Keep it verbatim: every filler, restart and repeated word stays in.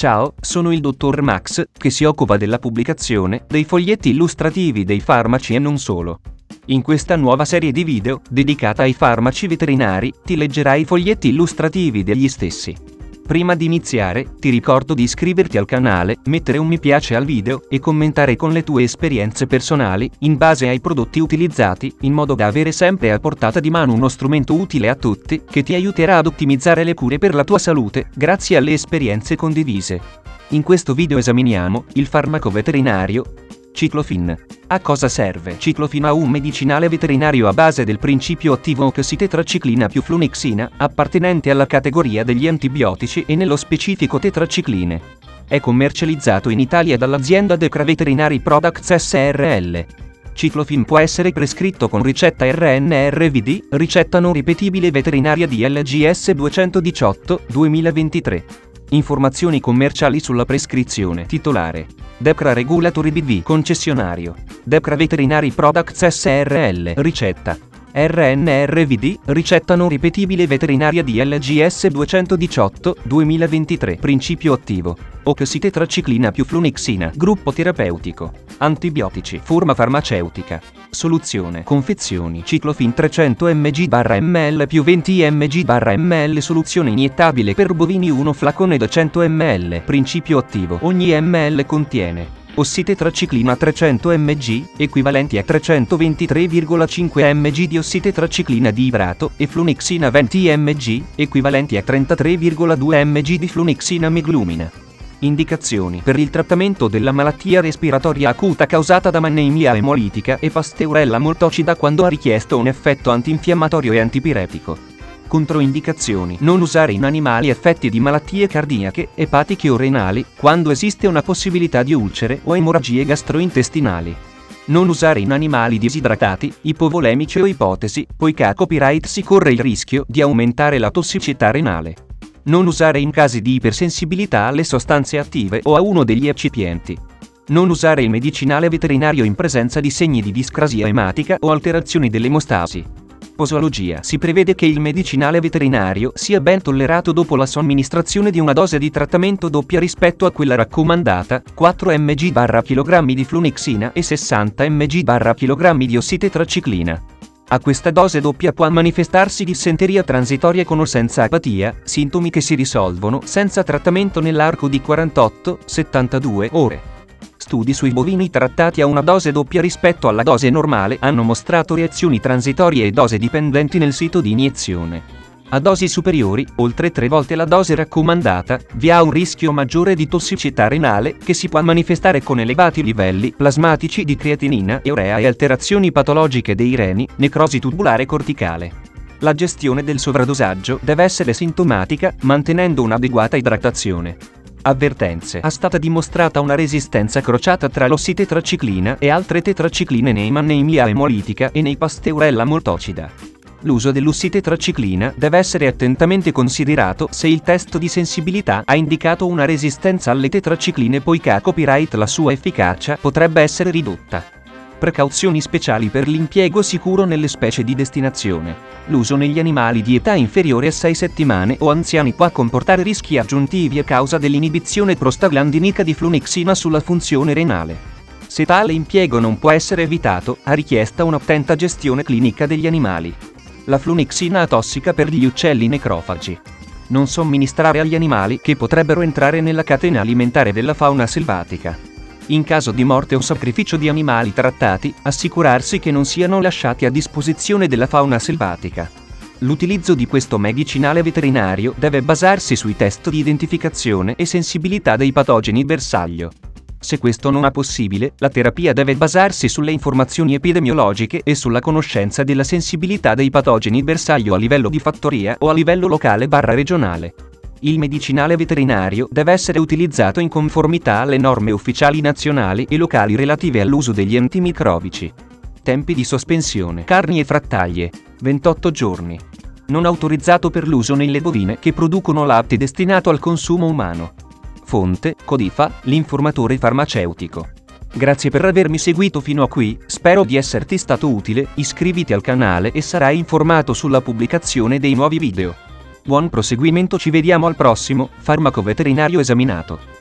Ciao, sono il dottor Max, che si occupa della pubblicazione dei foglietti illustrativi dei farmaci e non solo. In questa nuova serie di video, dedicata ai farmaci veterinari, ti leggerai i foglietti illustrativi degli stessi. Prima di iniziare, ti ricordo di iscriverti al canale, mettere un mi piace al video e commentare con le tue esperienze personali, in base ai prodotti utilizzati, in modo da avere sempre a portata di mano uno strumento utile a tutti, che ti aiuterà ad ottimizzare le cure per la tua salute, grazie alle esperienze condivise. In questo video esaminiamo il farmaco veterinario Ciclofin. A cosa serve? Ciclofin è un medicinale veterinario a base del principio attivo oxitetraciclina più flunixina, appartenente alla categoria degli antibiotici e nello specifico tetracicline. È commercializzato in Italia dall'azienda Dechra Veterinary Products S R L Ciclofin può essere prescritto con ricetta R N R V D, ricetta non ripetibile veterinaria D L G S duecentodiciotto duemilaventitré. Informazioni commerciali sulla prescrizione. Titolare: Depra Regulatory B V. Concessionario: Dechra Veterinary Products S R L Ricetta: R N R V D, ricetta non ripetibile veterinaria D L G S duecentodiciotto duemilaventitré. Principio attivo: oxitetraciclina più flunixina. Gruppo terapeutico: antibiotici. Forma farmaceutica: soluzione. Confezioni: Ciclofin trecento milligrammi per millilitro più venti milligrammi per millilitro. Soluzione iniettabile per bovini uno flacone da cento millilitri. Principio attivo: ogni ml contiene oxitetraciclina trecento milligrammi, equivalenti a trecentoventitré virgola cinque milligrammi di oxitetraciclina di idrato, e flunixina venti milligrammi, equivalenti a trentatré virgola due milligrammi di flunixina meglumina. Indicazioni: per il trattamento della malattia respiratoria acuta causata da Mannheimia haemolytica e Pasteurella multocida quando ha richiesto un effetto antinfiammatorio e antipiretico. Controindicazioni: non usare in animali affetti di malattie cardiache, epatiche o renali, quando esiste una possibilità di ulcere o emorragie gastrointestinali. Non usare in animali disidratati, ipovolemici o ipotesi, poiché a copyright si corre il rischio di aumentare la tossicità renale. Non usare in casi di ipersensibilità alle sostanze attive o a uno degli eccipienti. Non usare il medicinale veterinario in presenza di segni di discrasia ematica o alterazioni dell'emostasi. Posologia: si prevede che il medicinale veterinario sia ben tollerato dopo la somministrazione di una dose di trattamento doppia rispetto a quella raccomandata, quattro milligrammi per chilogrammo di flunixina e sessanta milligrammi per chilogrammo di oxitetraciclina. A questa dose doppia può manifestarsi dissenteria transitoria con o senza apatia, sintomi che si risolvono senza trattamento nell'arco di quarantotto settantadue ore. Studi sui bovini trattati a una dose doppia rispetto alla dose normale hanno mostrato reazioni transitorie e dose dipendenti nel sito di iniezione. A dosi superiori, oltre tre volte la dose raccomandata, vi è un rischio maggiore di tossicità renale, che si può manifestare con elevati livelli plasmatici di creatinina e urea e alterazioni patologiche dei reni, necrosi tubulare corticale. La gestione del sovradosaggio deve essere sintomatica, mantenendo un'adeguata idratazione. Avvertenze: è stata dimostrata una resistenza crociata tra l'oxitetraciclina e altre tetracicline nei Mannheimia haemolytica e nei Pasteurella multocida. L'uso dell'oxitetraciclina deve essere attentamente considerato se il test di sensibilità ha indicato una resistenza alle tetracicline, poiché a copyright la sua efficacia potrebbe essere ridotta. Precauzioni speciali per l'impiego sicuro nelle specie di destinazione. L'uso negli animali di età inferiore a sei settimane o anziani può comportare rischi aggiuntivi a causa dell'inibizione prostaglandinica di flunixina sulla funzione renale. Se tale impiego non può essere evitato, ha richiesta un'attenta gestione clinica degli animali. La flunixina è tossica per gli uccelli necrofagi. Non somministrare agli animali che potrebbero entrare nella catena alimentare della fauna selvatica. In caso di morte o sacrificio di animali trattati, assicurarsi che non siano lasciati a disposizione della fauna selvatica. L'utilizzo di questo medicinale veterinario deve basarsi sui test di identificazione e sensibilità dei patogeni bersaglio. Se questo non è possibile, la terapia deve basarsi sulle informazioni epidemiologiche e sulla conoscenza della sensibilità dei patogeni bersaglio a livello di fattoria o a livello locale barra regionale. Il medicinale veterinario deve essere utilizzato in conformità alle norme ufficiali nazionali e locali relative all'uso degli antimicrobici. Tempi di sospensione. Carni e frattaglie: ventotto giorni. Non autorizzato per l'uso nelle bovine che producono latte destinato al consumo umano. Fonte: Codifa, l'informatore farmaceutico. Grazie per avermi seguito fino a qui, spero di esserti stato utile, iscriviti al canale e sarai informato sulla pubblicazione dei nuovi video. Buon proseguimento, ci vediamo al prossimo farmaco veterinario esaminato.